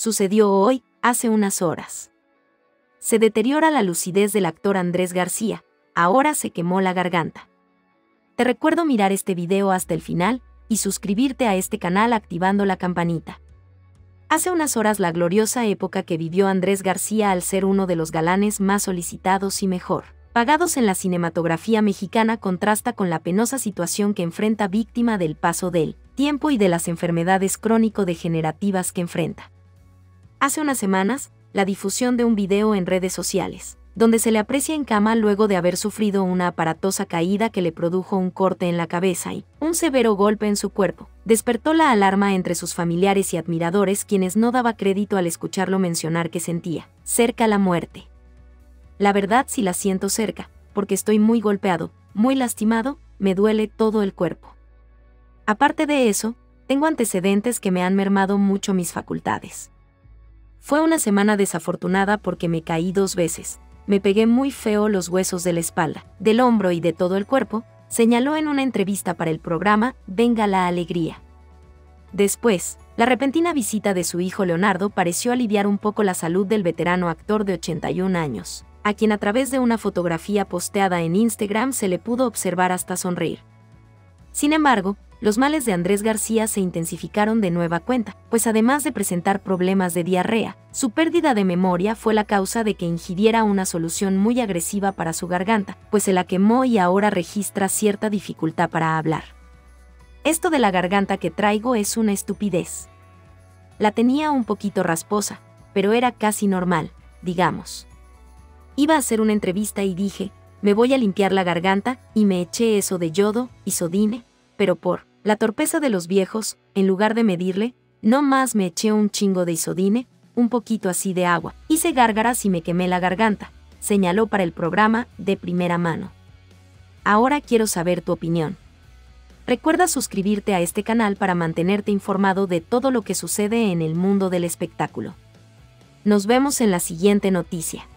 sucedió hoy, hace unas horas. Se deteriora la lucidez del actor Andrés García, ahora se quemó la garganta. Te recuerdo mirar este video hasta el final y suscribirte a este canal activando la campanita. Hace unas horas la gloriosa época que vivió Andrés García al ser uno de los galanes más solicitados y mejor pagados en la cinematografía mexicana contrasta con la penosa situación que enfrenta víctima del paso del tiempo y de las enfermedades crónico-degenerativas que enfrenta. Hace unas semanas, la difusión de un video en redes sociales, donde se le aprecia en cama luego de haber sufrido una aparatosa caída que le produjo un corte en la cabeza y un severo golpe en su cuerpo, despertó la alarma entre sus familiares y admiradores quienes no daba crédito al escucharlo mencionar que sentía cerca la muerte. La verdad sí la siento cerca, porque estoy muy golpeado, muy lastimado, me duele todo el cuerpo. Aparte de eso, tengo antecedentes que me han mermado mucho mis facultades. Fue una semana desafortunada porque me caí dos veces, me pegué muy feo los huesos de la espalda, del hombro y de todo el cuerpo, señaló en una entrevista para el programa Venga la Alegría. Después, la repentina visita de su hijo Leonardo pareció aliviar un poco la salud del veterano actor de 81 años, a quien a través de una fotografía posteada en Instagram se le pudo observar hasta sonreír. Sin embargo, los males de Andrés García se intensificaron de nueva cuenta, pues además de presentar problemas de diarrea, su pérdida de memoria fue la causa de que ingiriera una solución muy agresiva para su garganta, pues se la quemó y ahora registra cierta dificultad para hablar. Esto de la garganta que traigo es una estupidez. La tenía un poquito rasposa, pero era casi normal, digamos. Iba a hacer una entrevista y dije, me voy a limpiar la garganta, y me eché eso de yodo, isodine, pero por la torpeza de los viejos, en lugar de medirle, no más me eché un chingo de isodine, un poquito así de agua, hice gárgaras y me quemé la garganta, señaló para el programa de Primera Mano. Ahora quiero saber tu opinión. Recuerda suscribirte a este canal para mantenerte informado de todo lo que sucede en el mundo del espectáculo. Nos vemos en la siguiente noticia.